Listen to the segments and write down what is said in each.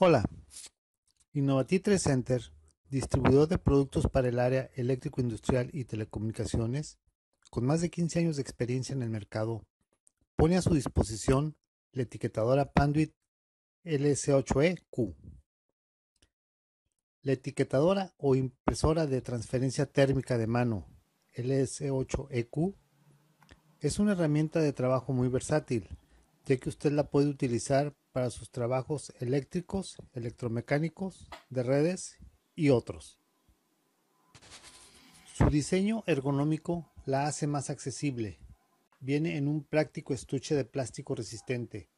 Hola, Innovative 3 Center, distribuidor de productos para el área eléctrico-industrial y telecomunicaciones, con más de 15 años de experiencia en el mercado, pone a su disposición la etiquetadora Panduit LS8EQ. La etiquetadora o impresora de transferencia térmica de mano LS8EQ es una herramienta de trabajo muy versátil, ya que usted la puede utilizar para sus trabajos eléctricos, electromecánicos, de redes y otros. Su diseño ergonómico la hace más accesible. Viene en un práctico estuche de plástico resistente,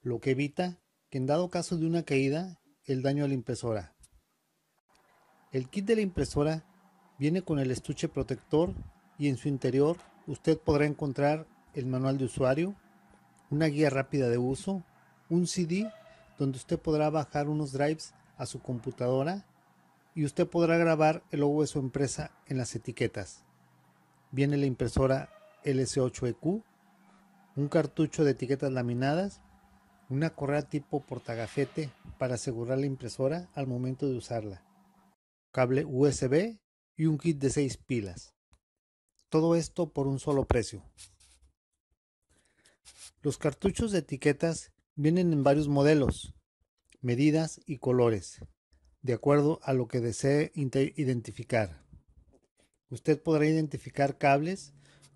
lo que evita que en dado caso de una caída, el daño a la impresora. El kit de la impresora viene con el estuche protector y en su interior usted podrá encontrar el manual de usuario, una guía rápida de uso, un CD donde usted podrá bajar unos drives a su computadora y usted podrá grabar el logo de su empresa en las etiquetas. Viene la impresora LC8EQ, un cartucho de etiquetas laminadas, una correa tipo portagafete para asegurar la impresora al momento de usarla, cable USB y un kit de 6 pilas. Todo esto por un solo precio. Los cartuchos de etiquetas vienen en varios modelos, medidas y colores, de acuerdo a lo que desee identificar. Usted podrá identificar cables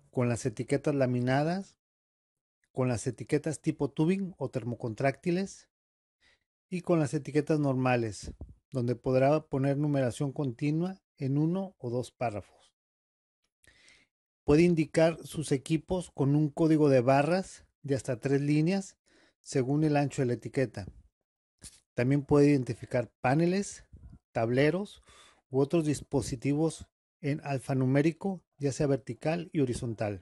con las etiquetas laminadas, con las etiquetas tipo tubing o termocontráctiles y con las etiquetas normales, donde podrá poner numeración continua en uno o dos párrafos. Puede indicar sus equipos con un código de barras de hasta 3 líneas según el ancho de la etiqueta. También puede identificar paneles, tableros u otros dispositivos en alfanumérico, ya sea vertical y horizontal.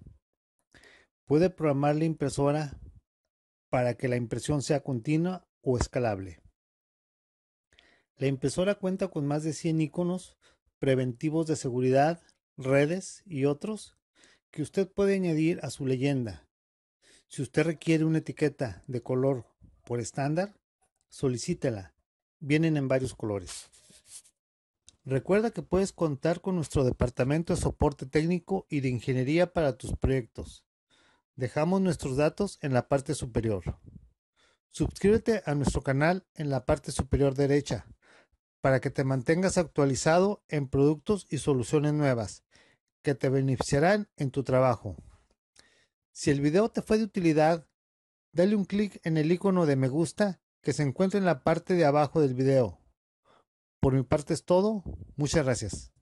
Puede programar la impresora para que la impresión sea continua o escalable. La impresora cuenta con más de 100 iconos preventivos de seguridad, redes y otros que usted puede añadir a su leyenda. Si usted requiere una etiqueta de color por estándar, solicítela. Vienen en varios colores. Recuerda que puedes contar con nuestro departamento de soporte técnico y de ingeniería para tus proyectos. Dejamos nuestros datos en la parte superior. Suscríbete a nuestro canal en la parte superior derecha para que te mantengas actualizado en productos y soluciones nuevas que te beneficiarán en tu trabajo. Si el video te fue de utilidad, dale un clic en el icono de me gusta que se encuentra en la parte de abajo del video. Por mi parte es todo, muchas gracias.